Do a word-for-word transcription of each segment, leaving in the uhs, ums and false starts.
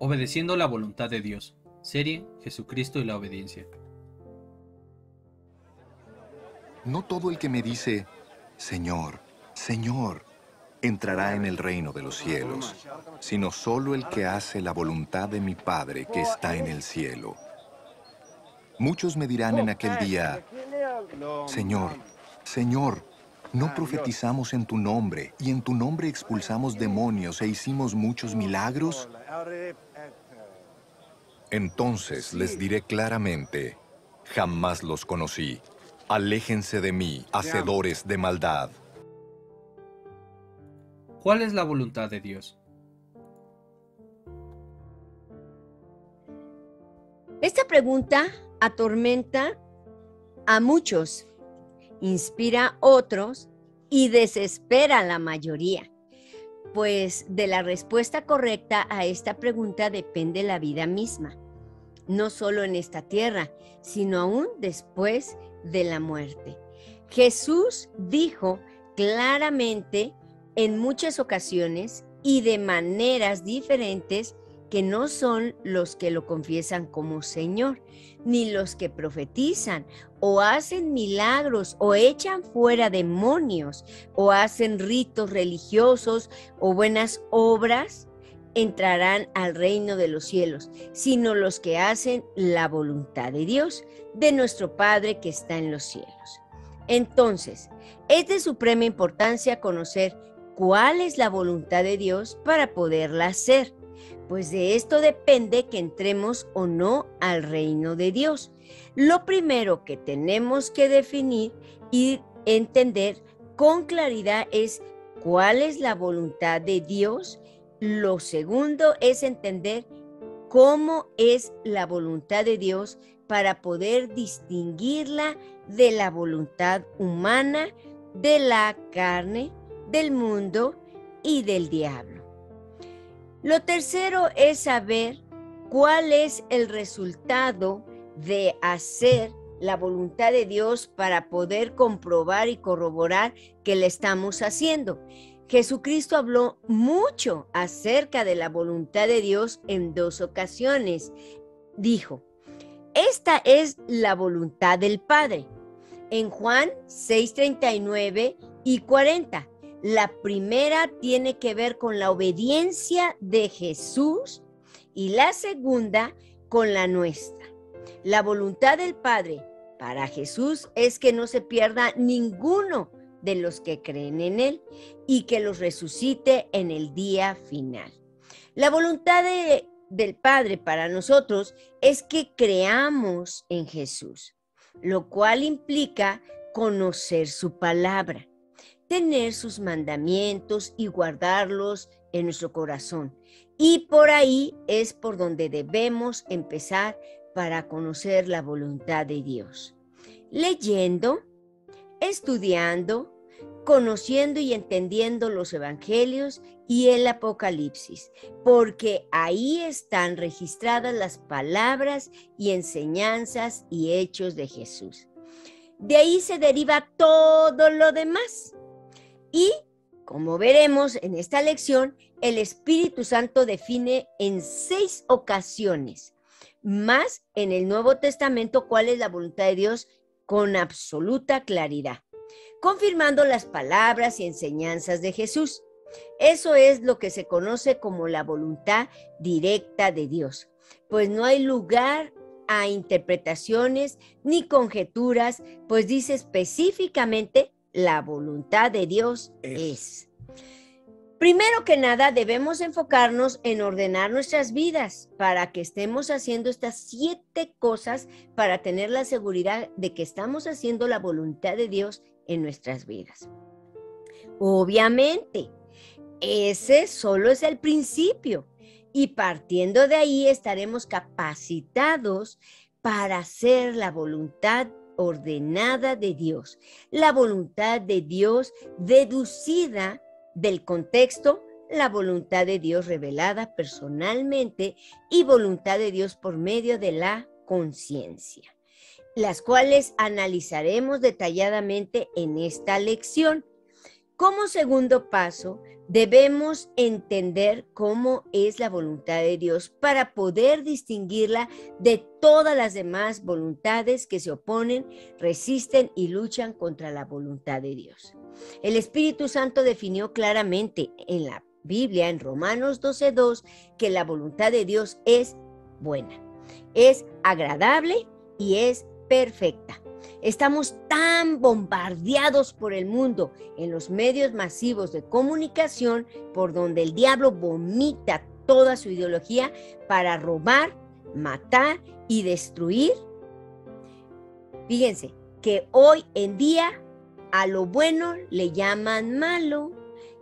Obedeciendo la voluntad de Dios. Serie Jesucristo y la obediencia. No todo el que me dice, Señor, Señor, entrará en el reino de los cielos, sino solo el que hace la voluntad de mi Padre que está en el cielo. Muchos me dirán en aquel día, Señor, Señor, ¿no profetizamos en tu nombre, y en tu nombre expulsamos demonios e hicimos muchos milagros? Entonces les diré claramente, jamás los conocí. Aléjense de mí, hacedores de maldad. ¿Cuál es la voluntad de Dios? Esta pregunta atormenta a muchos, inspira a otros y desespera a la mayoría. Pues de la respuesta correcta a esta pregunta depende la vida misma, no solo en esta tierra, sino aún después de la muerte. Jesús dijo claramente en muchas ocasiones y de maneras diferentes que no son los que lo confiesan como Señor, ni los que profetizan, o hacen milagros, o echan fuera demonios, o hacen ritos religiosos, o buenas obras, entrarán al reino de los cielos, sino los que hacen la voluntad de Dios, de nuestro Padre que está en los cielos. Entonces, es de suprema importancia conocer cuál es la voluntad de Dios para poderla hacer. Pues de esto depende que entremos o no al reino de Dios. Lo primero que tenemos que definir y entender con claridad es cuál es la voluntad de Dios. Lo segundo es entender cómo es la voluntad de Dios para poder distinguirla de la voluntad humana, de la carne, del mundo y del diablo. Lo tercero es saber cuál es el resultado de hacer la voluntad de Dios para poder comprobar y corroborar que la estamos haciendo. Jesucristo habló mucho acerca de la voluntad de Dios en dos ocasiones. Dijo, esta es la voluntad del Padre. En Juan seis, treinta y nueve y cuarenta. La primera tiene que ver con la obediencia de Jesús y la segunda con la nuestra. La voluntad del Padre para Jesús es que no se pierda ninguno de los que creen en Él y que los resucite en el día final. La voluntad de, del Padre para nosotros es que creamos en Jesús, lo cual implica conocer su palabra, tener sus mandamientos y guardarlos en nuestro corazón. Y por ahí es por donde debemos empezar para conocer la voluntad de Dios. Leyendo, estudiando, conociendo y entendiendo los evangelios y el Apocalipsis, porque ahí están registradas las palabras y enseñanzas y hechos de Jesús. De ahí se deriva todo lo demás. Y, como veremos en esta lección, el Espíritu Santo define en seis ocasiones, más en el Nuevo Testamento, cuál es la voluntad de Dios con absoluta claridad, confirmando las palabras y enseñanzas de Jesús. Eso es lo que se conoce como la voluntad directa de Dios, pues no hay lugar a interpretaciones ni conjeturas, pues dice específicamente la voluntad de Dios es. Primero que nada, debemos enfocarnos en ordenar nuestras vidas para que estemos haciendo estas siete cosas para tener la seguridad de que estamos haciendo la voluntad de Dios en nuestras vidas. Obviamente, ese solo es el principio y partiendo de ahí estaremos capacitados para hacer la voluntad de Dios ordenada de Dios, la voluntad de Dios deducida del contexto, la voluntad de Dios revelada personalmente y voluntad de Dios por medio de la conciencia, las cuales analizaremos detalladamente en esta lección. Como segundo paso, debemos entender cómo es la voluntad de Dios para poder distinguirla de todas las demás voluntades que se oponen, resisten y luchan contra la voluntad de Dios. El Espíritu Santo definió claramente en la Biblia, en Romanos doce dos, que la voluntad de Dios es buena, es agradable y es perfecta. Estamos tan bombardeados por el mundo, en los medios masivos de comunicación, por donde el diablo vomita toda su ideología para robar, matar y destruir. Fíjense que hoy en día a lo bueno le llaman malo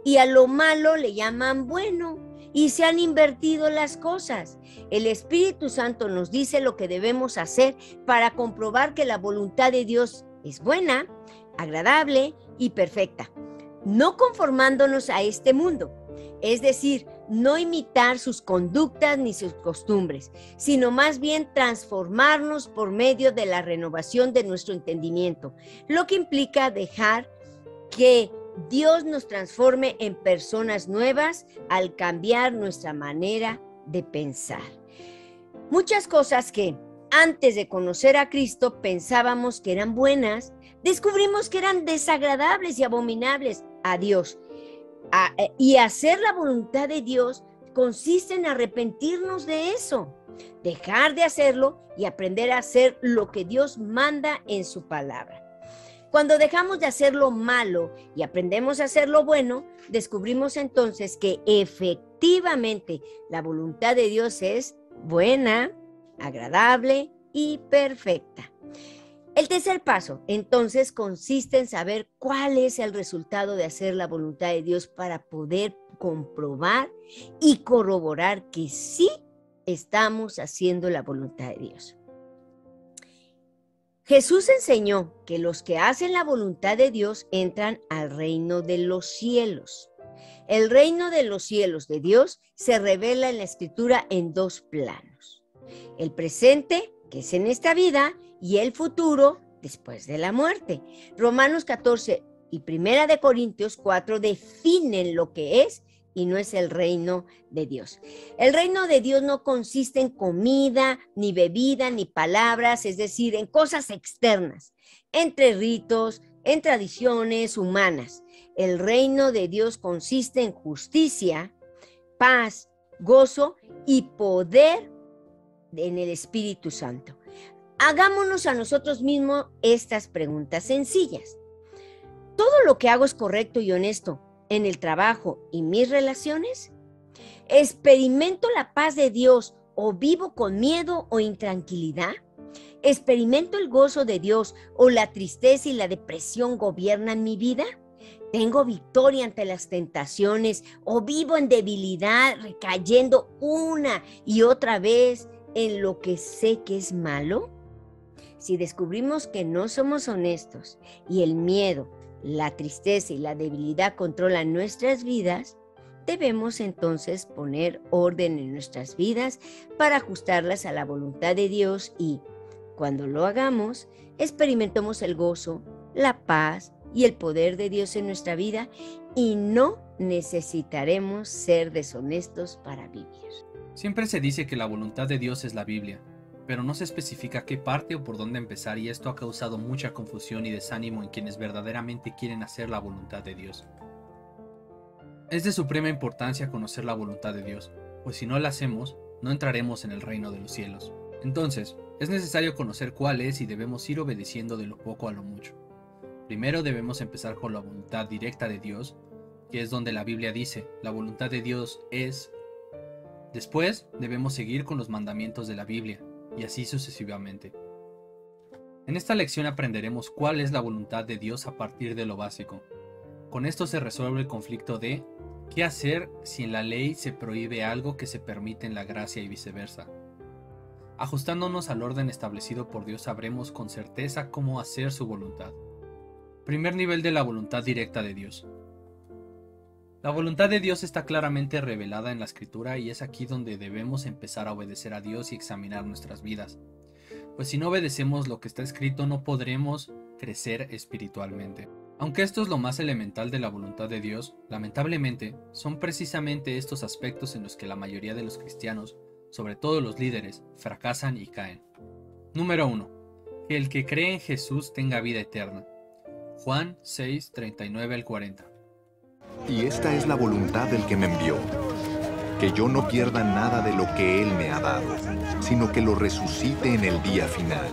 y a lo malo le llaman bueno. Y se han invertido las cosas. El Espíritu Santo nos dice lo que debemos hacer para comprobar que la voluntad de Dios es buena, agradable y perfecta, no conformándonos a este mundo. Es decir, no imitar sus conductas ni sus costumbres, sino más bien transformarnos por medio de la renovación de nuestro entendimiento, lo que implica dejar que Dios nos transforme en personas nuevas al cambiar nuestra manera de pensar. Muchas cosas que antes de conocer a Cristo pensábamos que eran buenas, descubrimos que eran desagradables y abominables a Dios. A, y hacer la voluntad de Dios consiste en arrepentirnos de eso, dejar de hacerlo y aprender a hacer lo que Dios manda en su palabra. Cuando dejamos de hacer lo malo y aprendemos a hacer lo bueno, descubrimos entonces que efectivamente la voluntad de Dios es buena, agradable y perfecta. El tercer paso, entonces, consiste en saber cuál es el resultado de hacer la voluntad de Dios para poder comprobar y corroborar que sí estamos haciendo la voluntad de Dios. Jesús enseñó que los que hacen la voluntad de Dios entran al reino de los cielos. El reino de los cielos de Dios se revela en la Escritura en dos planos: el presente, que es en esta vida, y el futuro, después de la muerte. Romanos catorce y primera de Corintios cuatro definen lo que es y no es el reino de Dios. El reino de Dios no consiste en comida, ni bebida, ni palabras, es decir, en cosas externas, entre ritos, en tradiciones humanas. El reino de Dios consiste en justicia, paz, gozo y poder en el Espíritu Santo. Hagámonos a nosotros mismos estas preguntas sencillas. ¿Todo lo que hago es correcto y honesto en el trabajo y mis relaciones? ¿Experimento la paz de Dios o vivo con miedo o intranquilidad? ¿Experimento el gozo de Dios o la tristeza y la depresión gobiernan mi vida? ¿Tengo victoria ante las tentaciones o vivo en debilidad, recayendo una y otra vez en lo que sé que es malo? Si descubrimos que no somos honestos y el miedo, la tristeza y la debilidad controlan nuestras vidas, debemos entonces poner orden en nuestras vidas para ajustarlas a la voluntad de Dios y, cuando lo hagamos, experimentemos el gozo, la paz y el poder de Dios en nuestra vida y no necesitaremos ser deshonestos para vivir. Siempre se dice que la voluntad de Dios es la Biblia, pero no se especifica qué parte o por dónde empezar, y esto ha causado mucha confusión y desánimo en quienes verdaderamente quieren hacer la voluntad de Dios. Es de suprema importancia conocer la voluntad de Dios, pues si no la hacemos, no entraremos en el reino de los cielos. Entonces, es necesario conocer cuál es y debemos ir obedeciendo de lo poco a lo mucho. Primero debemos empezar con la voluntad directa de Dios, que es donde la Biblia dice, la voluntad de Dios es. Después, debemos seguir con los mandamientos de la Biblia, y así sucesivamente. En esta lección aprenderemos cuál es la voluntad de Dios a partir de lo básico. Con esto se resuelve el conflicto de ¿qué hacer si en la ley se prohíbe algo que se permite en la gracia y viceversa? Ajustándonos al orden establecido por Dios sabremos con certeza cómo hacer su voluntad. Primer nivel de la voluntad directa de Dios. La voluntad de Dios está claramente revelada en la Escritura y es aquí donde debemos empezar a obedecer a Dios y examinar nuestras vidas. Pues si no obedecemos lo que está escrito, no podremos crecer espiritualmente. Aunque esto es lo más elemental de la voluntad de Dios, lamentablemente son precisamente estos aspectos en los que la mayoría de los cristianos, sobre todo los líderes, fracasan y caen. Número uno. Que el que cree en Jesús tenga vida eterna. Juan seis, treinta y nueve al cuarenta. Y esta es la voluntad del que me envió, que yo no pierda nada de lo que Él me ha dado, sino que lo resucite en el día final.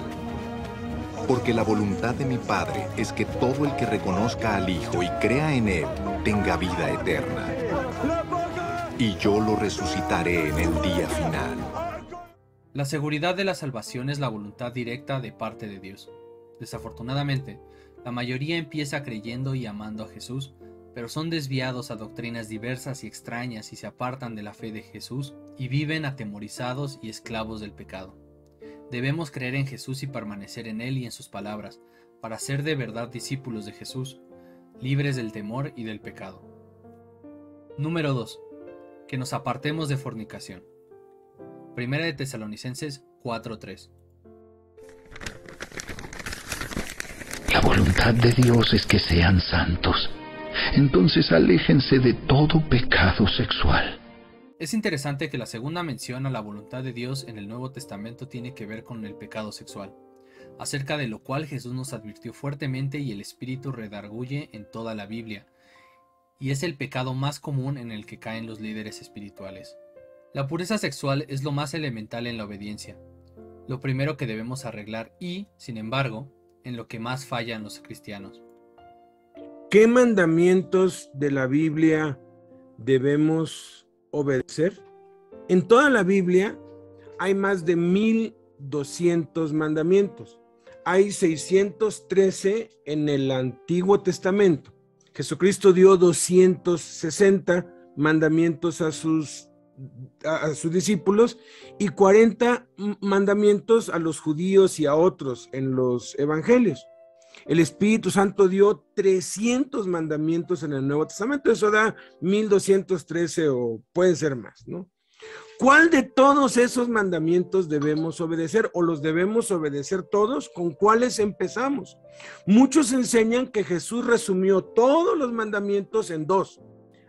Porque la voluntad de mi Padre es que todo el que reconozca al Hijo y crea en Él, tenga vida eterna. Y yo lo resucitaré en el día final. La seguridad de la salvación es la voluntad directa de parte de Dios. Desafortunadamente, la mayoría empieza creyendo y amando a Jesús, pero son desviados a doctrinas diversas y extrañas y se apartan de la fe de Jesús y viven atemorizados y esclavos del pecado. Debemos creer en Jesús y permanecer en Él y en sus palabras, para ser de verdad discípulos de Jesús, libres del temor y del pecado. Número dos. Que nos apartemos de fornicación. Primera de Tesalonicenses cuatro tres. La voluntad de Dios es que sean santos. Entonces aléjense de todo pecado sexual. Es interesante que la segunda mención a la voluntad de Dios en el Nuevo Testamento tiene que ver con el pecado sexual, acerca de lo cual Jesús nos advirtió fuertemente y el Espíritu redarguye en toda la Biblia, y es el pecado más común en el que caen los líderes espirituales. La pureza sexual es lo más elemental en la obediencia, lo primero que debemos arreglar y, sin embargo, en lo que más fallan los cristianos. ¿Qué mandamientos de la Biblia debemos obedecer? En toda la Biblia hay más de mil doscientos mandamientos. Hay seiscientos trece en el Antiguo Testamento. Jesucristo dio doscientos sesenta mandamientos a sus, a, a sus discípulos y cuarenta mandamientos a los judíos y a otros en los evangelios. El Espíritu Santo dio trescientos mandamientos en el Nuevo Testamento. Eso da mil doscientos trece o pueden ser más, ¿no? ¿Cuál de todos esos mandamientos debemos obedecer o los debemos obedecer todos? ¿Con cuáles empezamos? Muchos enseñan que Jesús resumió todos los mandamientos en dos: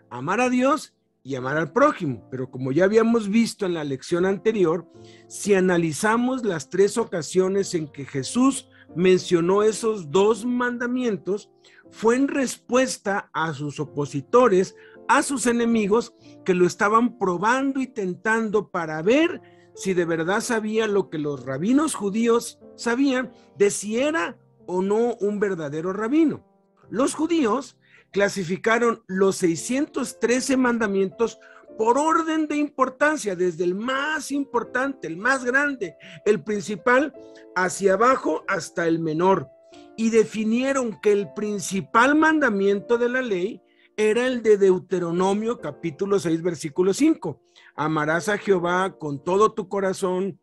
amar a Dios y amar al prójimo. Pero como ya habíamos visto en la lección anterior, si analizamos las tres ocasiones en que Jesús mencionó esos dos mandamientos, fue en respuesta a sus opositores, a sus enemigos que lo estaban probando y tentando para ver si de verdad sabía lo que los rabinos judíos sabían de si era o no un verdadero rabino. Los judíos clasificaron los seiscientos trece mandamientos por orden de importancia, desde el más importante, el más grande, el principal, hacia abajo hasta el menor. Y definieron que el principal mandamiento de la ley era el de Deuteronomio capítulo seis, versículo cinco. Amarás a Jehová con todo tu corazón,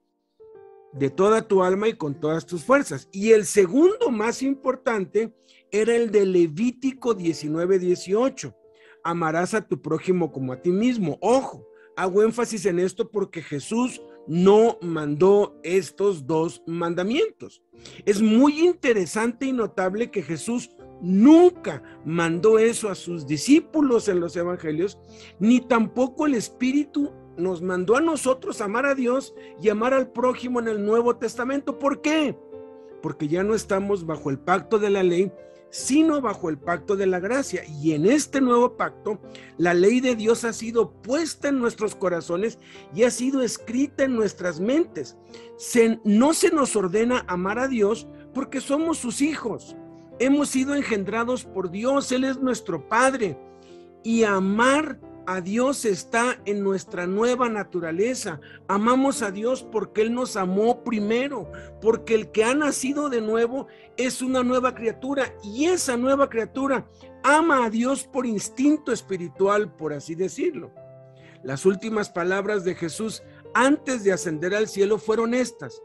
de toda tu alma y con todas tus fuerzas. Y el segundo más importante era el de Levítico diecinueve, dieciocho. Amarás a tu prójimo como a ti mismo. Ojo, hago énfasis en esto porque Jesús no mandó estos dos mandamientos. Es muy interesante y notable que Jesús nunca mandó eso a sus discípulos en los evangelios, ni tampoco el Espíritu nos mandó a nosotros amar a Dios y amar al prójimo en el Nuevo Testamento. ¿Por qué? Porque ya no estamos bajo el pacto de la ley, sino bajo el pacto de la gracia. Y en este nuevo pacto, la ley de Dios ha sido puesta en nuestros corazones y ha sido escrita en nuestras mentes. Se, no se nos ordena amar a Dios porque somos sus hijos. Hemos sido engendrados por Dios, Él es nuestro Padre. Y amar a Dios está en nuestra nueva naturaleza. Amamos a Dios porque Él nos amó primero, porque el que ha nacido de nuevo es una nueva criatura y esa nueva criatura ama a Dios por instinto espiritual, por así decirlo. Las últimas palabras de Jesús antes de ascender al cielo fueron estas: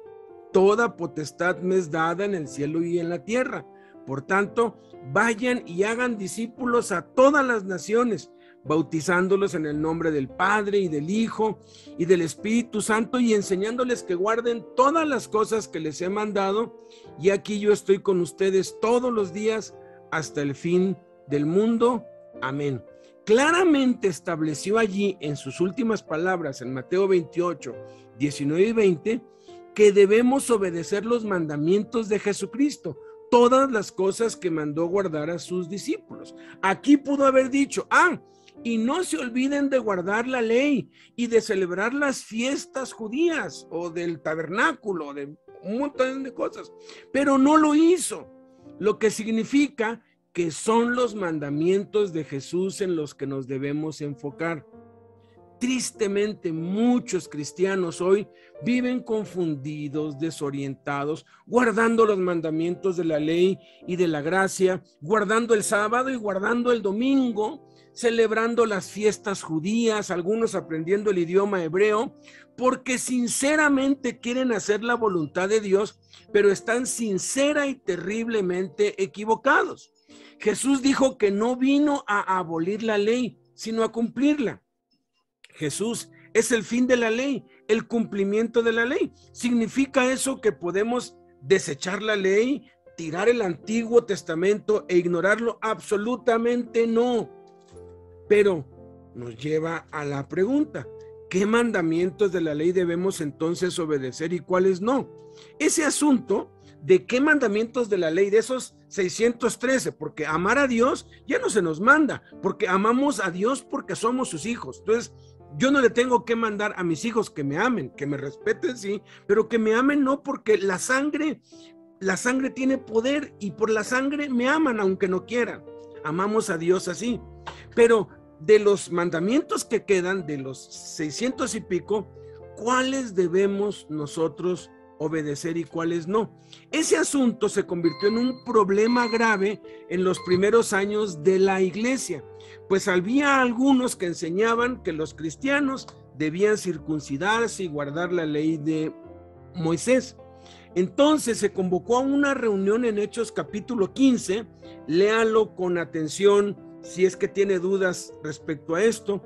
toda potestad me es dada en el cielo y en la tierra. Por tanto, vayan y hagan discípulos a todas las naciones, bautizándolos en el nombre del Padre y del Hijo y del Espíritu Santo y enseñándoles que guarden todas las cosas que les he mandado. Y aquí yo estoy con ustedes todos los días hasta el fin del mundo. Amén. Claramente estableció allí en sus últimas palabras en Mateo veintiocho, diecinueve y veinte que debemos obedecer los mandamientos de Jesucristo, todas las cosas que mandó guardar a sus discípulos. Aquí pudo haber dicho, ah, y no se olviden de guardar la ley y de celebrar las fiestas judías o del tabernáculo, de un montón de cosas, pero no lo hizo, lo que significa que son los mandamientos de Jesús en los que nos debemos enfocar. Tristemente, muchos cristianos hoy viven confundidos, desorientados, guardando los mandamientos de la ley y de la gracia, guardando el sábado y guardando el domingo, celebrando las fiestas judías, algunos aprendiendo el idioma hebreo, porque sinceramente quieren hacer la voluntad de Dios, pero están sincera y terriblemente equivocados. Jesús dijo que no vino a abolir la ley, sino a cumplirla. Jesús es el fin de la ley, el cumplimiento de la ley. ¿Significa eso que podemos desechar la ley, tirar el Antiguo Testamento e ignorarlo? Absolutamente no. Pero nos lleva a la pregunta, ¿qué mandamientos de la ley debemos entonces obedecer y cuáles no? Ese asunto de qué mandamientos de la ley, de esos seiscientos trece, porque amar a Dios ya no se nos manda, porque amamos a Dios porque somos sus hijos. Entonces, yo no le tengo que mandar a mis hijos que me amen, que me respeten, sí, pero que me amen no, porque la sangre, la sangre tiene poder y por la sangre me aman aunque no quieran. Amamos a Dios así. Pero de los mandamientos que quedan, de los seiscientos y pico, ¿cuáles debemos nosotros obedecer y cuáles no? Ese asunto se convirtió en un problema grave en los primeros años de la iglesia, pues había algunos que enseñaban que los cristianos debían circuncidarse y guardar la ley de Moisés. Entonces se convocó a una reunión en Hechos capítulo quince, léalo con atención si es que tiene dudas respecto a esto,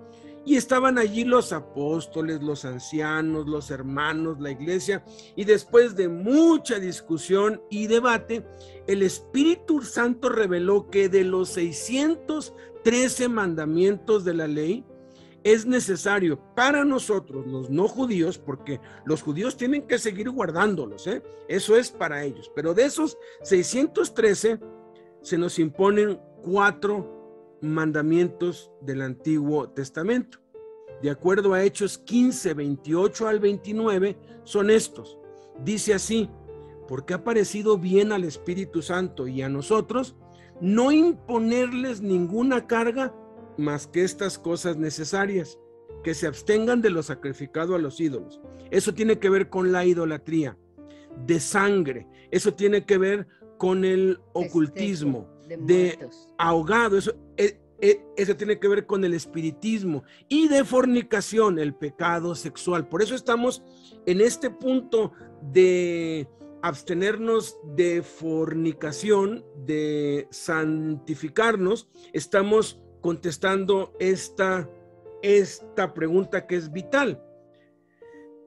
y estaban allí los apóstoles, los ancianos, los hermanos, la iglesia, y después de mucha discusión y debate, el Espíritu Santo reveló que de los seiscientos trece mandamientos de la ley, es necesario para nosotros, los no judíos, porque los judíos tienen que seguir guardándolos, ¿eh? Eso es para ellos, pero de esos seiscientos trece se nos imponen cuatro mandamientos del Antiguo Testamento. De acuerdo a Hechos quince, veintiocho al veintinueve, son estos. Dice así: porque ha parecido bien al Espíritu Santo y a nosotros no imponerles ninguna carga más que estas cosas necesarias, que se abstengan de lo sacrificado a los ídolos. Eso tiene que ver con la idolatría de sangre, eso tiene que ver con el ocultismo, de, de ahogado, eso, eh, eh, eso tiene que ver con el espiritismo, y de fornicación, el pecado sexual. Por eso estamos en este punto de abstenernos de fornicación, de santificarnos. Estamos contestando esta, esta pregunta que es vital.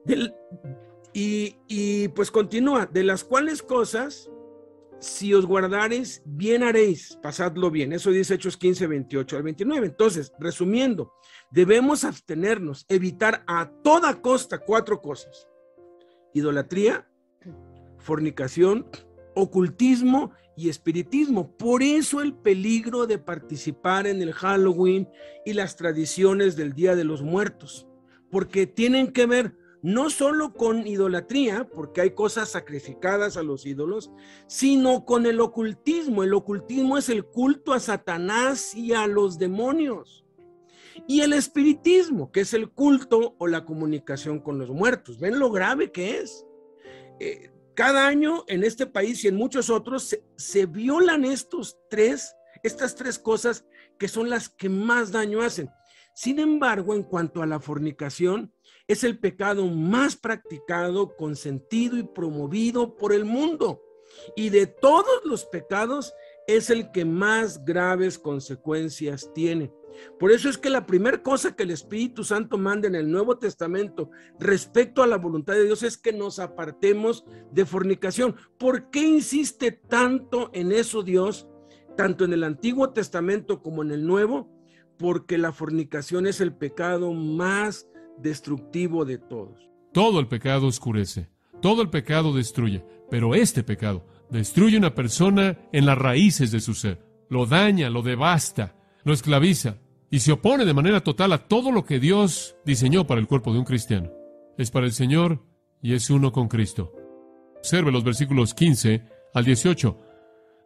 Del, y, y pues continúa, de las cuales cosas, si os guardareis, bien haréis, pasadlo bien. Eso dice Hechos quince, veintiocho al veintinueve. Entonces, resumiendo, debemos abstenernos, evitar a toda costa cuatro cosas: idolatría, fornicación, ocultismo y espiritismo. Por eso el peligro de participar en el Halloween y las tradiciones del Día de los Muertos, porque tienen que ver no solo con idolatría, porque hay cosas sacrificadas a los ídolos, sino con el ocultismo. El ocultismo es el culto a Satanás y a los demonios. Y el espiritismo, que es el culto o la comunicación con los muertos. ¿Ven lo grave que es? Eh, cada año en este país y en muchos otros se, se violan estos tres, estas tres cosas que son las que más daño hacen. Sin embargo, en cuanto a la fornicación, es el pecado más practicado, consentido y promovido por el mundo. Y de todos los pecados es el que más graves consecuencias tiene. Por eso es que la primera cosa que el Espíritu Santo manda en el Nuevo Testamento respecto a la voluntad de Dios es que nos apartemos de fornicación. ¿Por qué insiste tanto en eso Dios? tanto en el Antiguo Testamento como en el Nuevo, porque la fornicación es el pecado más destructivo de todos. Todo el pecado oscurece, todo el pecado destruye, pero este pecado destruye a una persona en las raíces de su ser, lo daña, lo devasta, lo esclaviza y se opone de manera total a todo lo que Dios diseñó para el cuerpo de un cristiano. Es para el Señor y es uno con Cristo. Observe los versículos quince al dieciocho.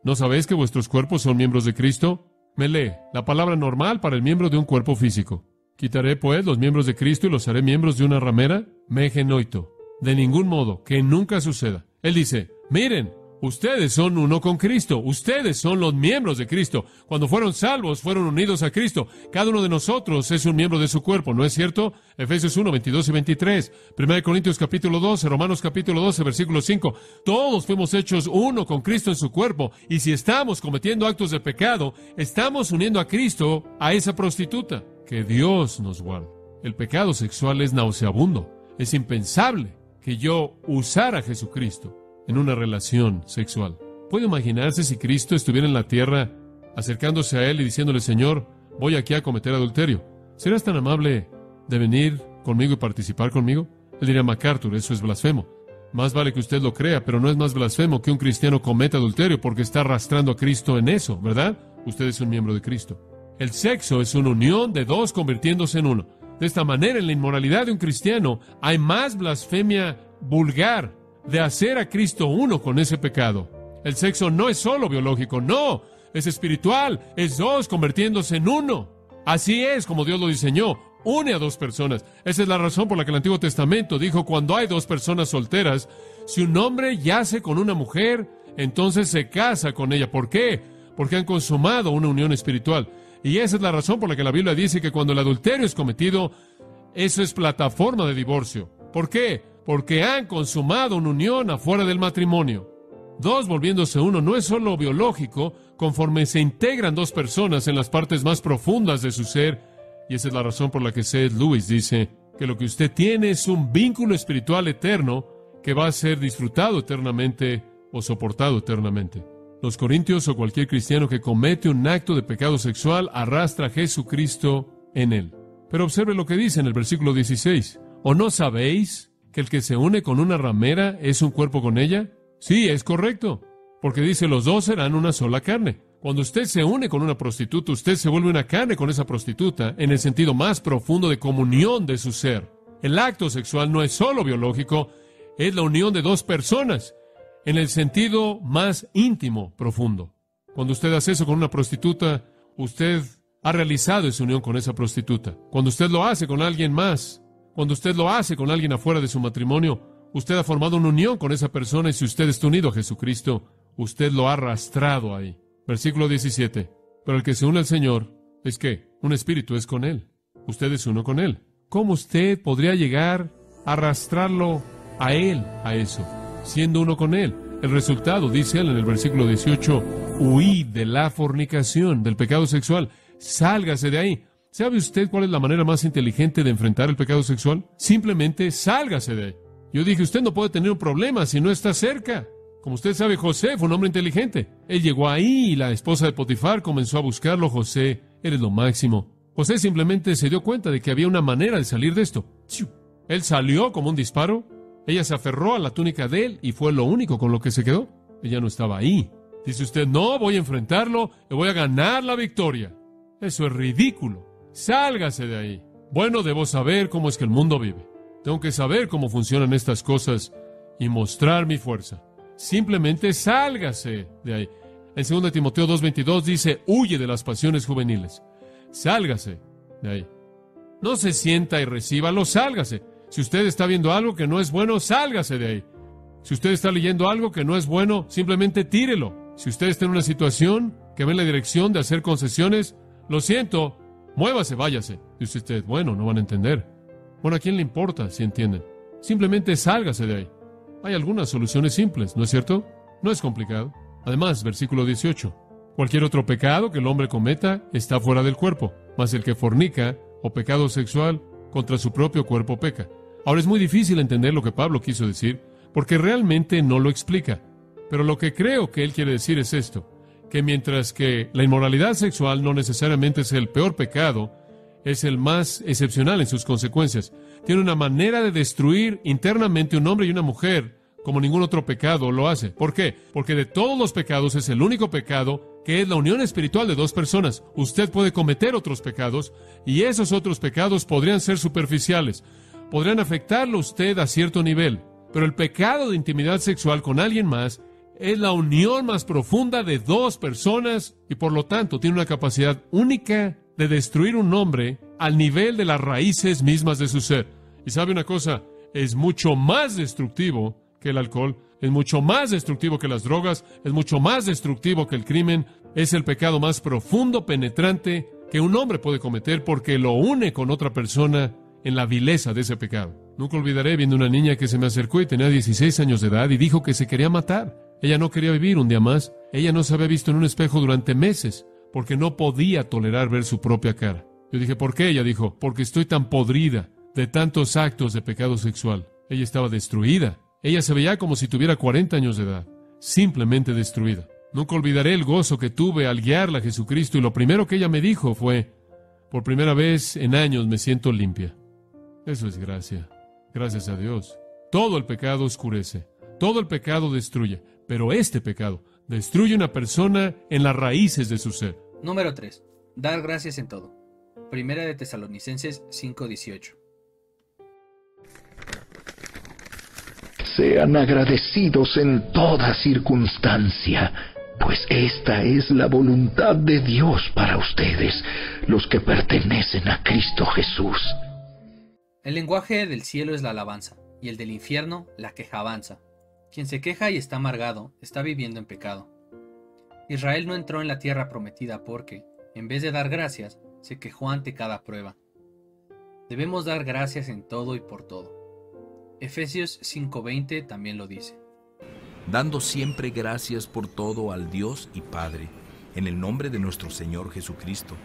¿No sabéis que vuestros cuerpos son miembros de Cristo? Melé, la palabra normal para el miembro de un cuerpo físico. ¿Quitaré, pues, los miembros de Cristo y los haré miembros de una ramera? Megenoito. De ningún modo, que nunca suceda. Él dice, miren, ustedes son uno con Cristo. Ustedes son los miembros de Cristo. Cuando fueron salvos, fueron unidos a Cristo. Cada uno de nosotros es un miembro de su cuerpo, ¿no es cierto? Efesios uno, veintidós y veintitrés. primera de Corintios capítulo doce, Romanos capítulo doce, versículo cinco. Todos fuimos hechos uno con Cristo en su cuerpo. Y si estamos cometiendo actos de pecado, estamos uniendo a Cristo a esa prostituta. Que Dios nos guarde. El pecado sexual es nauseabundo. Es impensable que yo usara a Jesucristo en una relación sexual. ¿Puede imaginarse si Cristo estuviera en la tierra acercándose a Él y diciéndole, Señor, voy aquí a cometer adulterio? ¿Serás tan amable de venir conmigo y participar conmigo? Él diría, MacArthur, eso es blasfemo. Más vale que usted lo crea, pero no es más blasfemo que un cristiano cometa adulterio porque está arrastrando a Cristo en eso, ¿verdad? Usted es un miembro de Cristo. El sexo es una unión de dos convirtiéndose en uno. De esta manera, en la inmoralidad de un cristiano, hay más blasfemia vulgar de hacer a Cristo uno con ese pecado. El sexo no es solo biológico, no, es espiritual, es dos convirtiéndose en uno. Así es como Dios lo diseñó, une a dos personas. Esa es la razón por la que el Antiguo Testamento dijo, cuando hay dos personas solteras, si un hombre yace con una mujer, entonces se casa con ella. ¿Por qué? Porque han consumado una unión espiritual. Y esa es la razón por la que la Biblia dice que cuando el adulterio es cometido, eso es plataforma de divorcio. ¿Por qué? Porque han consumado una unión afuera del matrimonio. Dos volviéndose uno no es solo biológico, conforme se integran dos personas en las partes más profundas de su ser. Y esa es la razón por la que C S. Lewis dice que lo que usted tiene es un vínculo espiritual eterno que va a ser disfrutado eternamente o soportado eternamente. Los corintios o cualquier cristiano que comete un acto de pecado sexual arrastra a Jesucristo en él. Pero observe lo que dice en el versículo dieciséis. ¿O no sabéis que el que se une con una ramera es un cuerpo con ella? Sí, es correcto, porque dice los dos serán una sola carne. Cuando usted se une con una prostituta, usted se vuelve una carne con esa prostituta en el sentido más profundo de comunión de su ser. El acto sexual no es solo biológico, es la unión de dos personas. En el sentido más íntimo, profundo. Cuando usted hace eso con una prostituta, usted ha realizado esa unión con esa prostituta. Cuando usted lo hace con alguien más, cuando usted lo hace con alguien afuera de su matrimonio, usted ha formado una unión con esa persona y si usted está unido a Jesucristo, usted lo ha arrastrado ahí. Versículo diecisiete. Pero el que se une al Señor, ¿es qué? Un espíritu es con Él. Usted es uno con Él. ¿Cómo usted podría llegar a arrastrarlo a Él, a eso? Siendo uno con Él. El resultado, dice Él en el versículo dieciocho, huid de la fornicación, del pecado sexual, sálgase de ahí. ¿Sabe usted cuál es la manera más inteligente de enfrentar el pecado sexual? Simplemente sálgase de ahí. Yo dije, usted no puede tener un problema si no está cerca. Como usted sabe, José fue un hombre inteligente. Él llegó ahí y la esposa de Potifar comenzó a buscarlo. José, eres lo máximo. José simplemente se dio cuenta de que había una manera de salir de esto. Él salió como un disparo. Ella se aferró a la túnica de él y fue lo único con lo que se quedó. Ella no estaba ahí. Dice usted, no, voy a enfrentarlo, le voy a ganar la victoria. Eso es ridículo. Sálgase de ahí. Bueno, debo saber cómo es que el mundo vive. Tengo que saber cómo funcionan estas cosas y mostrar mi fuerza. Simplemente sálgase de ahí. En segunda de Timoteo dos, veintidós dice, huye de las pasiones juveniles. Sálgase de ahí. No se sienta y recíbalo, sálgase. Si usted está viendo algo que no es bueno, sálgase de ahí. Si usted está leyendo algo que no es bueno, simplemente tírelo. Si usted está en una situación que ve en la dirección de hacer concesiones, lo siento, muévase, váyase. Dice usted, bueno, no van a entender. Bueno, ¿a quién le importa si entienden? Simplemente sálgase de ahí. Hay algunas soluciones simples, ¿no es cierto? No es complicado. Además, versículo dieciocho. Cualquier otro pecado que el hombre cometa está fuera del cuerpo, mas el que fornica o pecado sexual contra su propio cuerpo peca. Ahora, es muy difícil entender lo que Pablo quiso decir, porque realmente no lo explica. Pero lo que creo que él quiere decir es esto, que mientras que la inmoralidad sexual no necesariamente es el peor pecado, es el más excepcional en sus consecuencias. Tiene una manera de destruir internamente un hombre y una mujer como ningún otro pecado lo hace. ¿Por qué? Porque de todos los pecados es el único pecado que es la unión espiritual de dos personas. Usted puede cometer otros pecados y esos otros pecados podrían ser superficiales, podrían afectarlo a usted a cierto nivel. Pero el pecado de intimidad sexual con alguien más es la unión más profunda de dos personas y por lo tanto tiene una capacidad única de destruir un hombre al nivel de las raíces mismas de su ser. Y sabe una cosa, es mucho más destructivo que el alcohol, es mucho más destructivo que las drogas, es mucho más destructivo que el crimen. Es el pecado más profundo, penetrante, que un hombre puede cometer porque lo une con otra persona en la vileza de ese pecado. Nunca olvidaré viendo una niña que se me acercó y tenía dieciséis años de edad y dijo que se quería matar. Ella no quería vivir un día más. Ella no se había visto en un espejo durante meses porque no podía tolerar ver su propia cara. Yo dije, ¿por qué? Ella dijo, porque estoy tan podrida de tantos actos de pecado sexual. Ella estaba destruida. Ella se veía como si tuviera cuarenta años de edad, simplemente destruida. Nunca olvidaré el gozo que tuve al guiarla a Jesucristo y lo primero que ella me dijo fue, por primera vez en años me siento limpia. Eso es gracia. Gracias a Dios. Todo el pecado oscurece. Todo el pecado destruye. Pero este pecado destruye una persona en las raíces de su ser. Número tres. Dar gracias en todo. Primera de Tesalonicenses cinco dieciocho. Sean agradecidos en toda circunstancia, pues esta es la voluntad de Dios para ustedes, los que pertenecen a Cristo Jesús. El lenguaje del cielo es la alabanza, y el del infierno la quejabanza. Quien se queja y está amargado, está viviendo en pecado. Israel no entró en la tierra prometida porque, en vez de dar gracias, se quejó ante cada prueba. Debemos dar gracias en todo y por todo. Efesios cinco veinte también lo dice. Dando siempre gracias por todo al Dios y Padre, en el nombre de nuestro Señor Jesucristo.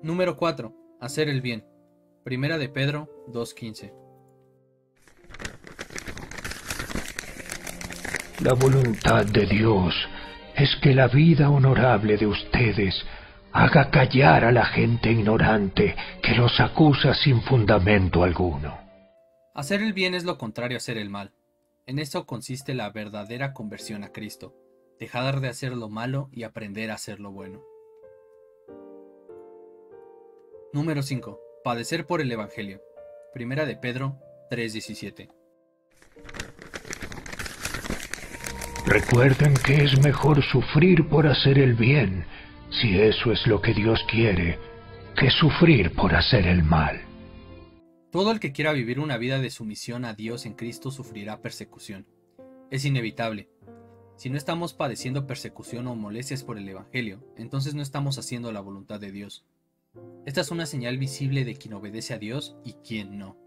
Número cuatro. Hacer el bien. Primera de Pedro dos quince. La voluntad de Dios es que la vida honorable de ustedes haga callar a la gente ignorante que los acusa sin fundamento alguno. Hacer el bien es lo contrario a hacer el mal. En esto consiste la verdadera conversión a Cristo, dejar de hacer lo malo y aprender a hacer lo bueno. Número cinco. Padecer por el Evangelio. Primera de Pedro tres diecisiete. Recuerden que es mejor sufrir por hacer el bien, si eso es lo que Dios quiere, que sufrir por hacer el mal. Todo el que quiera vivir una vida de sumisión a Dios en Cristo sufrirá persecución. Es inevitable. Si no estamos padeciendo persecución o molestias por el Evangelio, entonces no estamos haciendo la voluntad de Dios. Esta es una señal visible de quien obedece a Dios y quien no.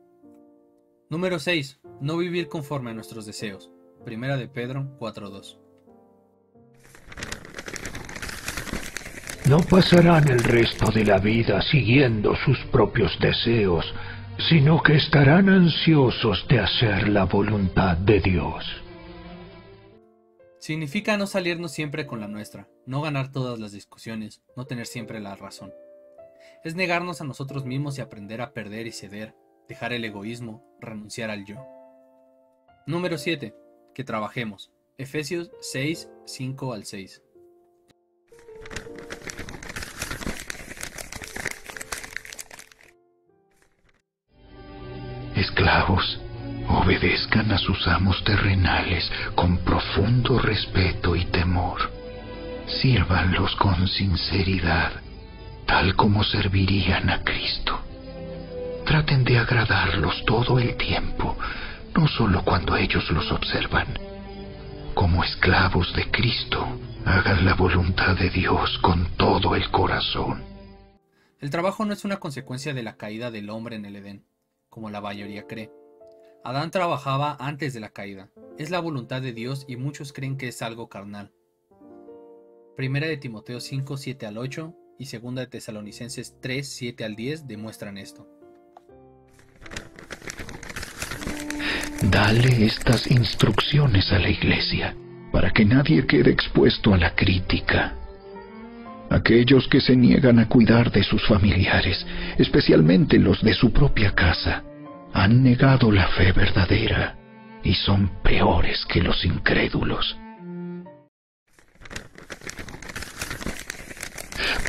Número seis. No vivir conforme a nuestros deseos. Primera de Pedro cuatro dos. No pasarán el resto de la vida siguiendo sus propios deseos, sino que estarán ansiosos de hacer la voluntad de Dios. Significa no salirnos siempre con la nuestra, no ganar todas las discusiones, no tener siempre la razón. Es negarnos a nosotros mismos y aprender a perder y ceder, dejar el egoísmo, renunciar al yo. Número siete. Que trabajemos. Efesios seis cinco al seis. Esclavos, obedezcan a sus amos terrenales con profundo respeto y temor. Sírvanlos con sinceridad, tal como servirían a Cristo. Traten de agradarlos todo el tiempo, no solo cuando ellos los observan. Como esclavos de Cristo, hagan la voluntad de Dios con todo el corazón. El trabajo no es una consecuencia de la caída del hombre en el Edén, como la mayoría cree. Adán trabajaba antes de la caída. Es la voluntad de Dios y muchos creen que es algo carnal. Primera de Timoteo cinco siete al ocho y Segunda de Tesalonicenses tres siete al diez demuestran esto. Dale estas instrucciones a la iglesia, para que nadie quede expuesto a la crítica. Aquellos que se niegan a cuidar de sus familiares, especialmente los de su propia casa, han negado la fe verdadera y son peores que los incrédulos.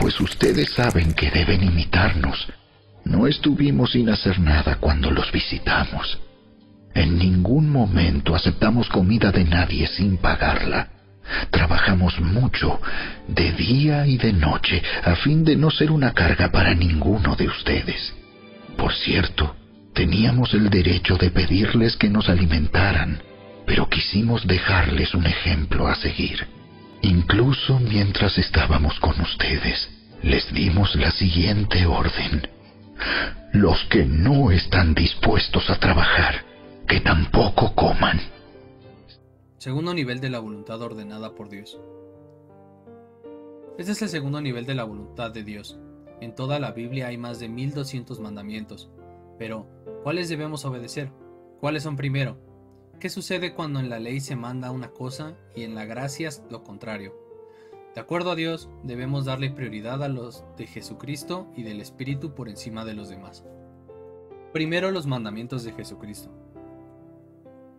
Pues ustedes saben que deben imitarnos. No estuvimos sin hacer nada cuando los visitamos. En ningún momento aceptamos comida de nadie sin pagarla. Trabajamos mucho, de día y de noche, a fin de no ser una carga para ninguno de ustedes. Por cierto, teníamos el derecho de pedirles que nos alimentaran, pero quisimos dejarles un ejemplo a seguir. Incluso mientras estábamos con ustedes, les dimos la siguiente orden: los que no están dispuestos a trabajar, que tampoco coman. Segundo nivel de la voluntad ordenada por Dios. Este es el segundo nivel de la voluntad de Dios. En toda la Biblia hay más de mil doscientos mandamientos, pero ¿cuáles debemos obedecer? ¿Cuáles son primero? ¿Qué sucede cuando en la ley se manda una cosa y en la gracia lo contrario? De acuerdo a Dios, debemos darle prioridad a los de Jesucristo y del Espíritu por encima de los demás. Primero, los mandamientos de Jesucristo.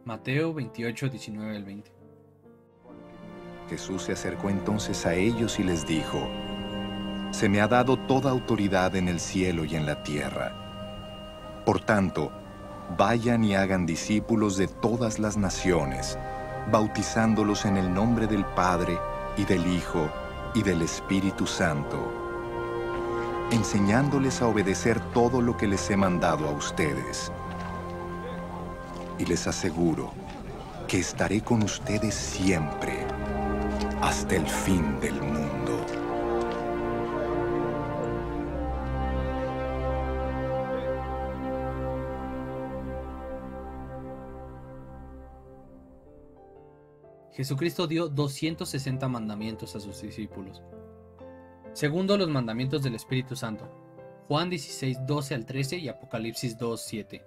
Mateo veintiocho, diecinueve al veinte. Jesús se acercó entonces a ellos y les dijo: «Se me ha dado toda autoridad en el cielo y en la tierra. Por tanto, vayan y hagan discípulos de todas las naciones, bautizándolos en el nombre del Padre y del Hijo y del Espíritu Santo, enseñándoles a obedecer todo lo que les he mandado a ustedes. Y les aseguro que estaré con ustedes siempre, hasta el fin del mundo». Jesucristo dio doscientos sesenta mandamientos a sus discípulos. Segundo, los mandamientos del Espíritu Santo. Juan dieciséis, doce al trece y Apocalipsis dos, siete.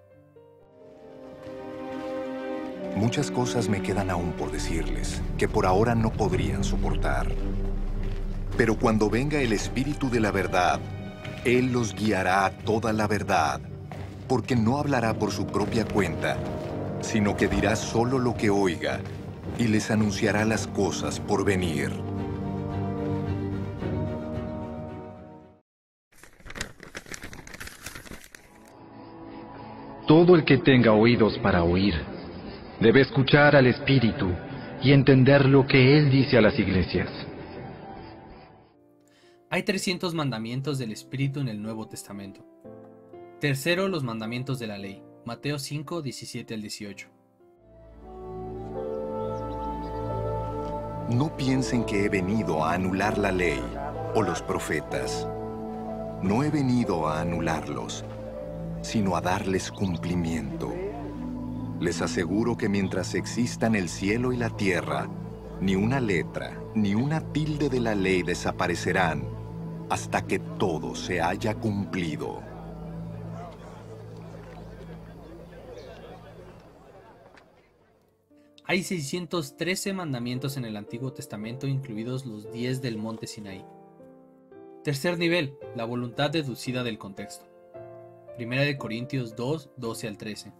Muchas cosas me quedan aún por decirles, que por ahora no podrían soportar. Pero cuando venga el Espíritu de la verdad, Él los guiará a toda la verdad, porque no hablará por su propia cuenta, sino que dirá solo lo que oiga, y les anunciará las cosas por venir. Todo el que tenga oídos para oír debe escuchar al Espíritu y entender lo que Él dice a las iglesias. Hay trescientos mandamientos del Espíritu en el Nuevo Testamento. Tercero, los mandamientos de la ley. Mateo cinco, diecisiete al dieciocho. No piensen que he venido a anular la ley o los profetas. No he venido a anularlos, sino a darles cumplimiento. Les aseguro que mientras existan el cielo y la tierra, ni una letra, ni una tilde de la ley desaparecerán hasta que todo se haya cumplido. Hay seiscientos trece mandamientos en el Antiguo Testamento, incluidos los diez del monte Sinaí. Tercer nivel, la voluntad deducida del contexto. Primera de Corintios dos, doce al trece.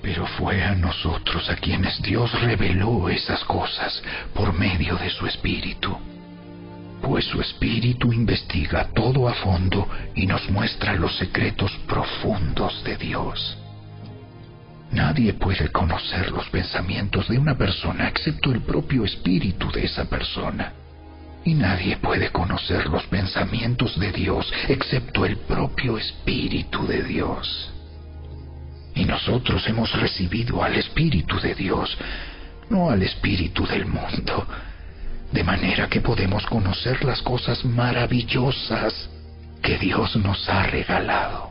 Pero fue a nosotros a quienes Dios reveló esas cosas por medio de su Espíritu. Pues su Espíritu investiga todo a fondo y nos muestra los secretos profundos de Dios. Nadie puede conocer los pensamientos de una persona excepto el propio Espíritu de esa persona. Y nadie puede conocer los pensamientos de Dios excepto el propio Espíritu de Dios. Y nosotros hemos recibido al Espíritu de Dios, no al espíritu del mundo, de manera que podemos conocer las cosas maravillosas que Dios nos ha regalado.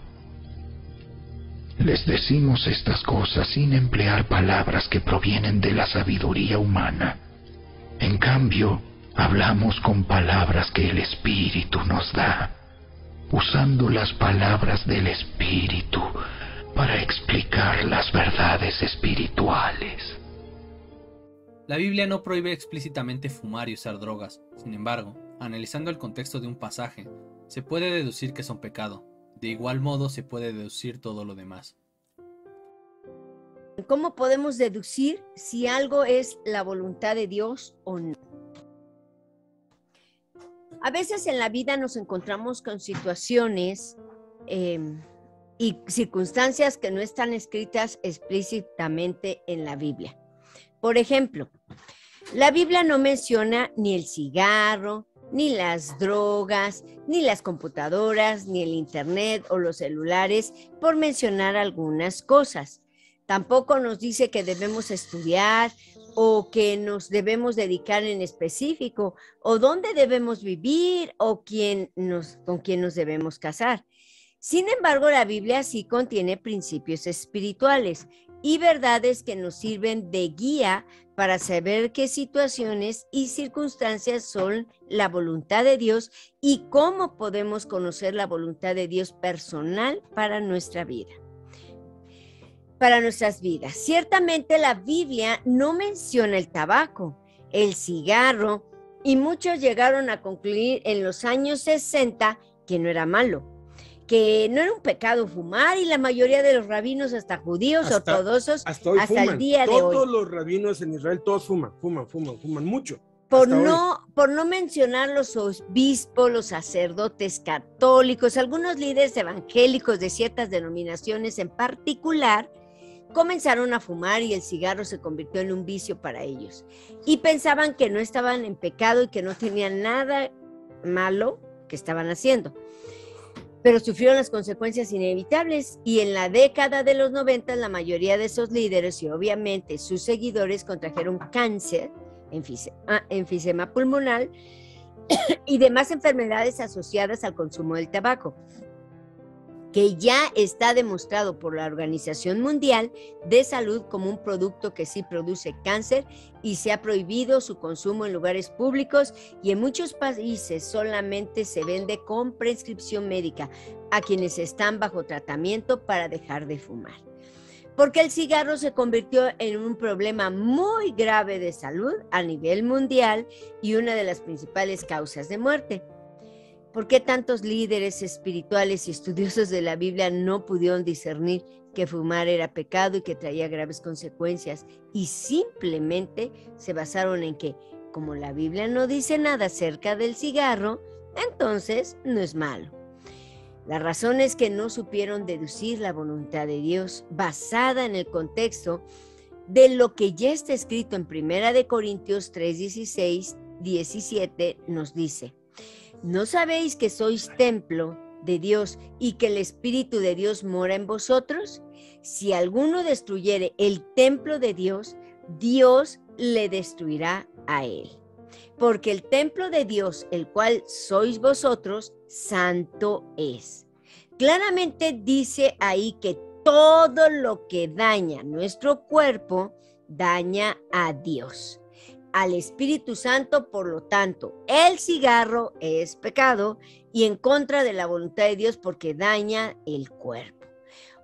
Les decimos estas cosas sin emplear palabras que provienen de la sabiduría humana. En cambio, hablamos con palabras que el Espíritu nos da. Usando las palabras del Espíritu, para explicar las verdades espirituales. La Biblia no prohíbe explícitamente fumar y usar drogas. Sin embargo, analizando el contexto de un pasaje, se puede deducir que son pecado. De igual modo se puede deducir todo lo demás. ¿Cómo podemos deducir si algo es la voluntad de Dios o no? A veces en la vida nos encontramos con situaciones eh, y circunstancias que no están escritas explícitamente en la Biblia. Por ejemplo, la Biblia no menciona ni el cigarro, ni las drogas, ni las computadoras, ni el internet o los celulares, por mencionar algunas cosas. Tampoco nos dice que debemos estudiar o que nos debemos dedicar en específico o dónde debemos vivir o quién nos, con quién nos debemos casar. Sin embargo, la Biblia sí contiene principios espirituales y verdades que nos sirven de guía para saber qué situaciones y circunstancias son la voluntad de Dios y cómo podemos conocer la voluntad de Dios personal para nuestra vida. Para nuestras vidas. Ciertamente la Biblia no menciona el tabaco, el cigarro, y muchos llegaron a concluir en los años sesenta que no era malo, que no era un pecado fumar, y la mayoría de los rabinos, hasta judíos hasta, ortodoxos, hasta, hoy hasta el día todos de hoy. Todos los rabinos en Israel, todos fuman, fuman, fuman, fuman mucho. Por no, por no mencionar los obispos, los sacerdotes católicos, algunos líderes evangélicos de ciertas denominaciones en particular, comenzaron a fumar y el cigarro se convirtió en un vicio para ellos. Y pensaban que no estaban en pecado y que no tenían nada malo que estaban haciendo. Pero sufrieron las consecuencias inevitables y en la década de los noventa la mayoría de esos líderes y obviamente sus seguidores contrajeron cáncer, enfisema, enfisema pulmonar y demás enfermedades asociadas al consumo del tabaco, que ya está demostrado por la Organización Mundial de Salud como un producto que sí produce cáncer y se ha prohibido su consumo en lugares públicos y en muchos países solamente se vende con prescripción médica a quienes están bajo tratamiento para dejar de fumar. Porque el cigarro se convirtió en un problema muy grave de salud a nivel mundial y una de las principales causas de muerte. ¿Por qué tantos líderes espirituales y estudiosos de la Biblia no pudieron discernir que fumar era pecado y que traía graves consecuencias? Y simplemente se basaron en que, como la Biblia no dice nada acerca del cigarro, entonces no es malo. La razón es que no supieron deducir la voluntad de Dios basada en el contexto de lo que ya está escrito en primera de Corintios tres, dieciséis, diecisiete, nos dice: ¿No sabéis que sois templo de Dios y que el Espíritu de Dios mora en vosotros? Si alguno destruyere el templo de Dios, Dios le destruirá a él. Porque el templo de Dios, el cual sois vosotros, santo es. Claramente dice ahí que todo lo que daña nuestro cuerpo, daña a Dios. Al Espíritu Santo, por lo tanto, el cigarro es pecado y en contra de la voluntad de Dios porque daña el cuerpo.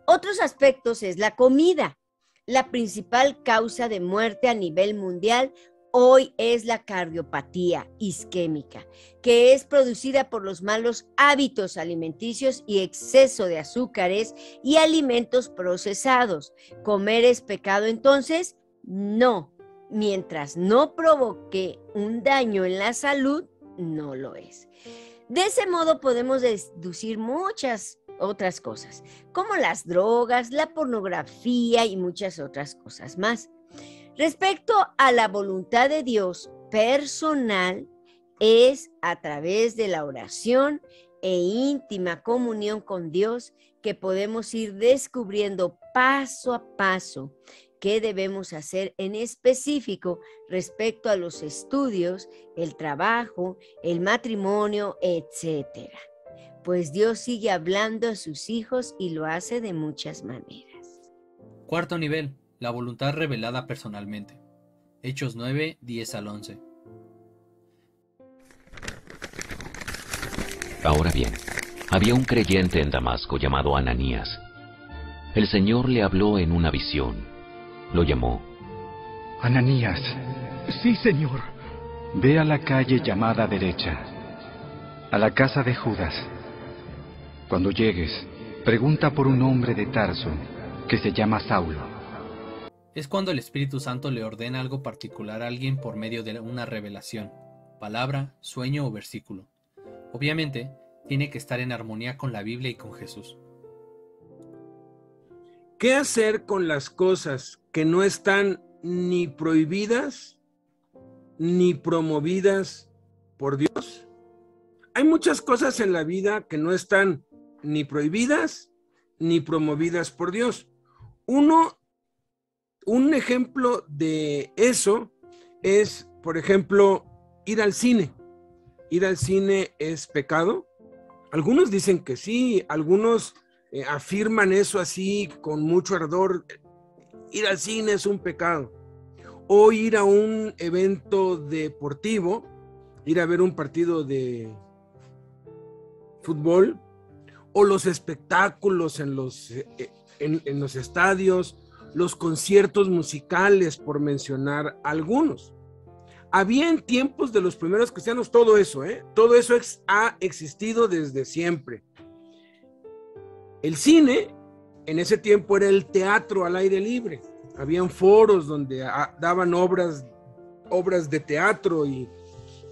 Otros aspectos es la comida. La principal causa de muerte a nivel mundial hoy es la cardiopatía isquémica, que es producida por los malos hábitos alimenticios y exceso de azúcares y alimentos procesados. ¿Comer es pecado entonces? No. Mientras no provoque un daño en la salud, no lo es. De ese modo podemos deducir muchas otras cosas, como las drogas, la pornografía y muchas otras cosas más. Respecto a la voluntad de Dios personal, es a través de la oración e íntima comunión con Dios que podemos ir descubriendo paso a paso qué debemos hacer en específico respecto a los estudios, el trabajo, el matrimonio, etcétera. Pues Dios sigue hablando a sus hijos y lo hace de muchas maneras. Cuarto nivel, la voluntad revelada personalmente. Hechos nueve, diez al once. Ahora bien, había un creyente en Damasco llamado Ananías. el Señor le habló en una visión. Lo llamó. Ananías. Sí, Señor. Ve a la calle llamada derecha, a la casa de Judas. Cuando llegues, pregunta por un hombre de Tarso que se llama Saulo. Es cuando el Espíritu Santo le ordena algo particular a alguien por medio de una revelación, palabra, sueño o versículo. Obviamente, tiene que estar en armonía con la Biblia y con Jesús. ¿Qué hacer con las cosas que no están ni prohibidas ni promovidas por Dios? Hay muchas cosas en la vida que no están ni prohibidas ni promovidas por Dios. Uno, un ejemplo de eso es, por ejemplo, ir al cine. ¿Ir al cine es pecado? Algunos dicen que sí, algunos eh, afirman eso así con mucho ardor. Ir al cine es un pecado. O ir a un evento deportivo, ir a ver un partido de fútbol, o los espectáculos en los, en, en los estadios, los conciertos musicales, por mencionar algunos. Había en tiempos de los primeros cristianos todo eso, ¿eh? Todo eso ex, ha existido desde siempre. El cine, en ese tiempo, era el teatro al aire libre. Habían foros donde a, daban obras, obras de teatro y,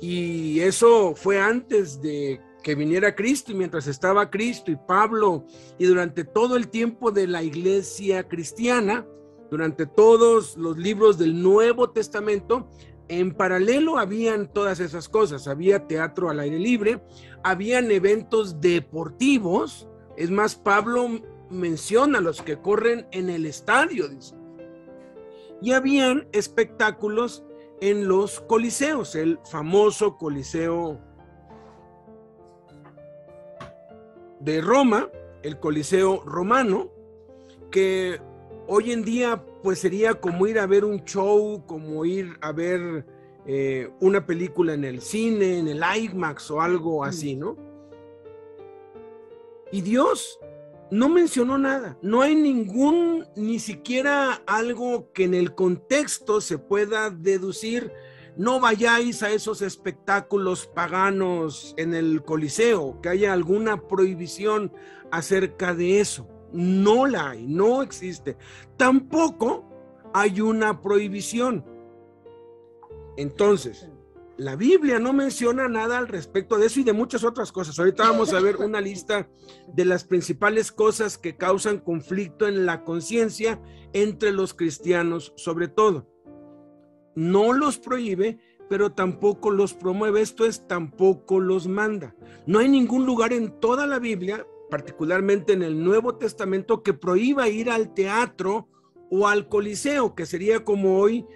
y eso fue antes de que viniera Cristo y mientras estaba Cristo y Pablo y durante todo el tiempo de la iglesia cristiana, durante todos los libros del Nuevo Testamento, en paralelo habían todas esas cosas. Había teatro al aire libre, habían eventos deportivos. Es más, Pablo menciona a los que corren en el estadio, dice. Y habían espectáculos en los coliseos, el famoso coliseo de Roma, el coliseo romano, que hoy en día pues sería como ir a ver un show, como ir a ver eh, una película en el cine, en el IMAX o algo así, ¿no? Y Dios no mencionó nada, no hay ningún, ni siquiera algo que en el contexto se pueda deducir. No vayáis a esos espectáculos paganos en el Coliseo, que haya alguna prohibición acerca de eso. No la hay, no existe. Tampoco hay una prohibición. Entonces, la Biblia no menciona nada al respecto de eso y de muchas otras cosas. Ahorita vamos a ver una lista de las principales cosas que causan conflicto en la conciencia entre los cristianos, sobre todo. No los prohíbe, pero tampoco los promueve, esto es, tampoco los manda. No hay ningún lugar en toda la Biblia, particularmente en el Nuevo Testamento, que prohíba ir al teatro o al coliseo, que sería como hoy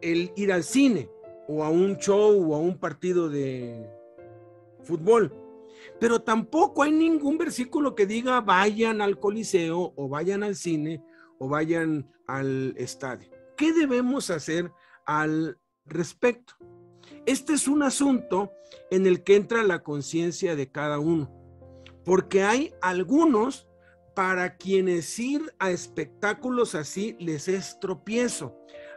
el ir al cine, o a un show, o a un partido de fútbol. Pero tampoco hay ningún versículo que diga vayan al coliseo, o vayan al cine, o vayan al estadio. ¿Qué debemos hacer al respecto? Este es un asunto en el que entra la conciencia de cada uno, porque hay algunos para quienes ir a espectáculos así les es tropiezo.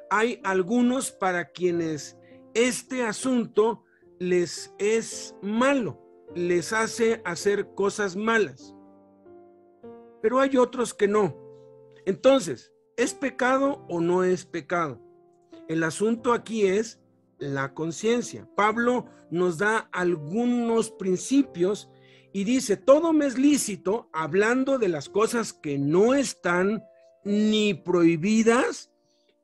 Hay algunos para quienes este asunto les es malo, les hace hacer cosas malas, pero hay otros que no. Entonces, ¿es pecado o no es pecado? El asunto aquí es la conciencia. Pablo nos da algunos principios y dice, todo me es lícito, hablando de las cosas que no están ni prohibidas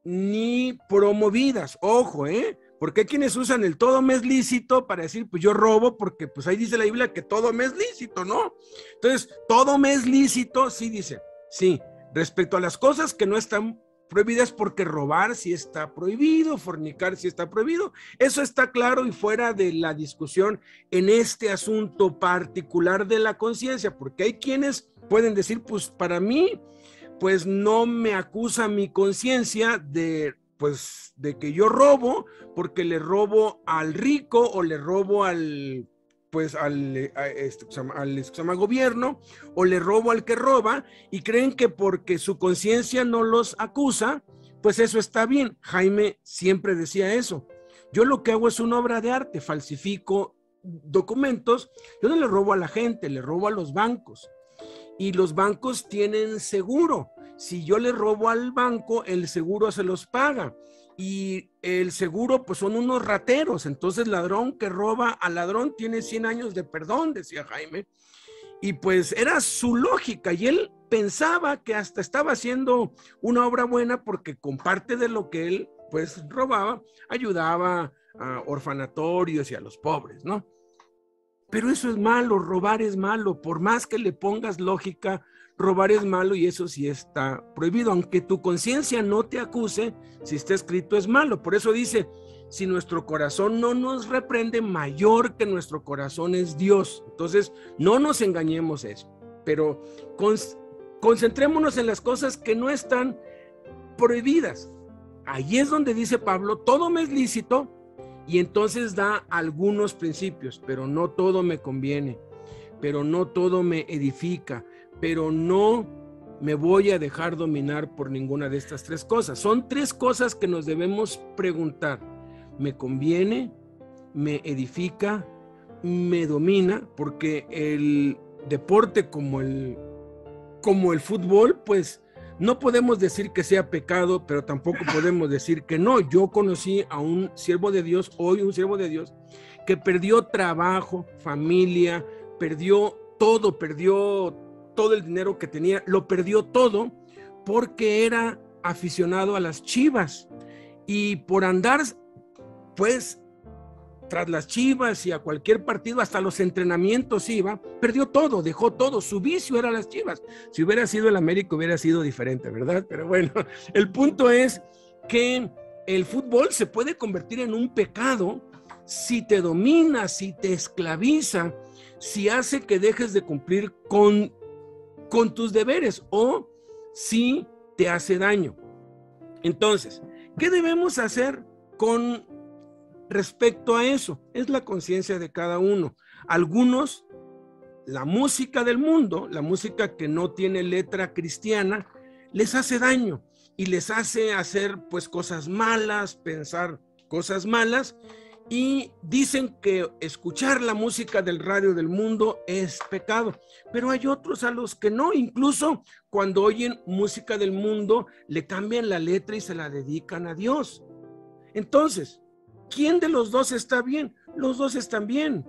ni promovidas. Ojo, ¿eh? Porque hay quienes usan el todo me es lícito para decir, pues yo robo, porque pues ahí dice la Biblia que todo me es lícito, ¿no? Entonces, todo me es lícito, sí dice, sí, respecto a las cosas que no están prohibidas, porque robar sí está prohibido, fornicar sí está prohibido. Eso está claro y fuera de la discusión en este asunto particular de la conciencia, porque hay quienes pueden decir, pues para mí, pues no me acusa mi conciencia de, pues, de que yo robo, porque le robo al rico o le robo al pues al, a este, al, al gobierno, o le robo al que roba, y creen que porque su conciencia no los acusa, pues eso está bien. Jaime siempre decía eso. Yo lo que hago es una obra de arte, falsifico documentos, yo no le robo a la gente, le robo a los bancos. Y los bancos tienen seguro. Si yo le robo al banco, el seguro se los paga. Y el seguro, pues son unos rateros. Entonces, ladrón que roba al ladrón tiene cien años de perdón, decía Jaime. Y pues era su lógica. Y él pensaba que hasta estaba haciendo una obra buena porque con parte de lo que él, pues, robaba, ayudaba a orfanatorios y a los pobres, ¿no? Pero eso es malo, robar es malo. Por más que le pongas lógica, robar es malo y eso sí está prohibido. Aunque tu conciencia no te acuse, si está escrito es malo. Por eso dice, si nuestro corazón no nos reprende, mayor que nuestro corazón es Dios. Entonces, no nos engañemos eso. Pero con, concentrémonos en las cosas que no están prohibidas. Ahí es donde dice Pablo, todo me es lícito, y entonces da algunos principios, pero no todo me conviene, pero no todo me edifica, pero no me voy a dejar dominar por ninguna de estas tres cosas. Son tres cosas que nos debemos preguntar. ¿Me conviene? ¿Me edifica? ¿Me domina? Porque el deporte como el, como el fútbol, pues no podemos decir que sea pecado, pero tampoco podemos decir que no. Yo conocí a un siervo de Dios, hoy un siervo de Dios, que perdió trabajo, familia, perdió todo, perdió todo el dinero que tenía, lo perdió todo porque era aficionado a las Chivas y por andar pues tras las Chivas y a cualquier partido, hasta los entrenamientos iba, perdió todo, dejó todo, su vicio era las Chivas. Si hubiera sido el América hubiera sido diferente, ¿verdad? Pero bueno, el punto es que el fútbol se puede convertir en un pecado si te domina, si te esclaviza, si hace que dejes de cumplir con con tus deberes o si te hace daño. Entonces, ¿qué debemos hacer con respecto a eso? Es la conciencia de cada uno. Algunos, la música del mundo, la música que no tiene letra cristiana, les hace daño y les hace hacer pues cosas malas, pensar cosas malas, y dicen que escuchar la música del radio del mundo es pecado, pero hay otros a los que no, incluso cuando oyen música del mundo le cambian la letra y se la dedican a Dios. Entonces, ¿quién de los dos está bien? Los dos están bien.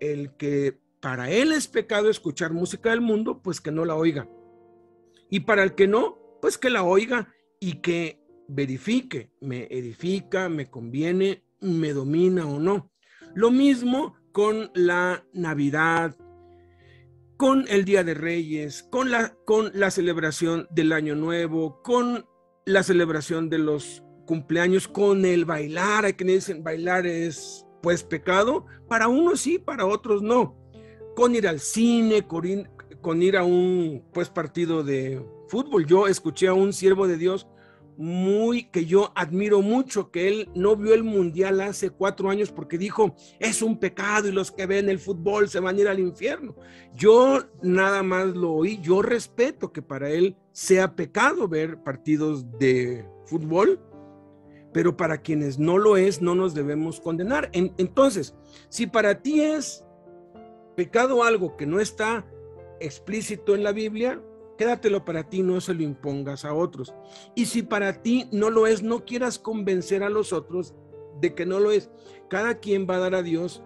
El que para él es pecado escuchar música del mundo, pues que no la oiga, y para el que no, pues que la oiga y que verifique, me edifica, me conviene, me domina o no. Lo mismo con la Navidad, con el Día de Reyes, con la, con la celebración del Año Nuevo, con la celebración de los cumpleaños, con el bailar. Hay quienes dicen bailar es pues pecado, para unos sí, para otros no, con ir al cine, con ir, con ir a un pues partido de fútbol. Yo escuché a un siervo de Dios muy que yo admiro mucho, que él no vio el mundial hace cuatro años porque dijo es un pecado y los que ven el fútbol se van a ir al infierno. Yo nada más lo oí, yo respeto que para él sea pecado ver partidos de fútbol, pero para quienes no lo es, no nos debemos condenar. En, entonces, si para ti es pecado algo que no está explícito en la Biblia, quédatelo para ti, no se lo impongas a otros. Y si para ti no lo es, no quieras convencer a los otros de que no lo es. Cada quien va a dar a Dios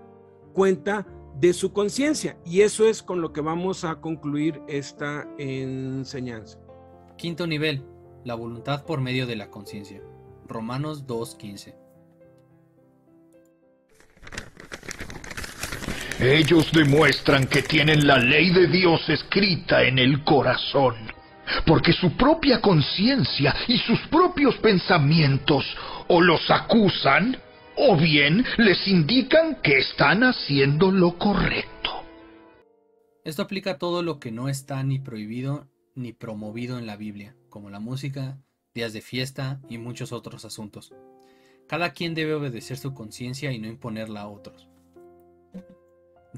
cuenta de su conciencia. Y eso es con lo que vamos a concluir esta enseñanza. Quinto nivel, la voluntad por medio de la conciencia. Romanos dos quince. Ellos demuestran que tienen la ley de Dios escrita en el corazón, porque su propia conciencia y sus propios pensamientos o los acusan o bien les indican que están haciendo lo correcto. Esto aplica a todo lo que no está ni prohibido ni promovido en la Biblia, como la música, días de fiesta y muchos otros asuntos. Cada quien debe obedecer su conciencia y no imponerla a otros.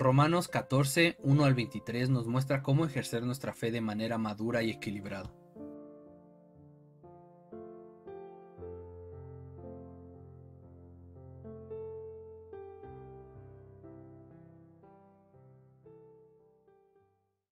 Romanos catorce, uno al veintitrés nos muestra cómo ejercer nuestra fe de manera madura y equilibrada.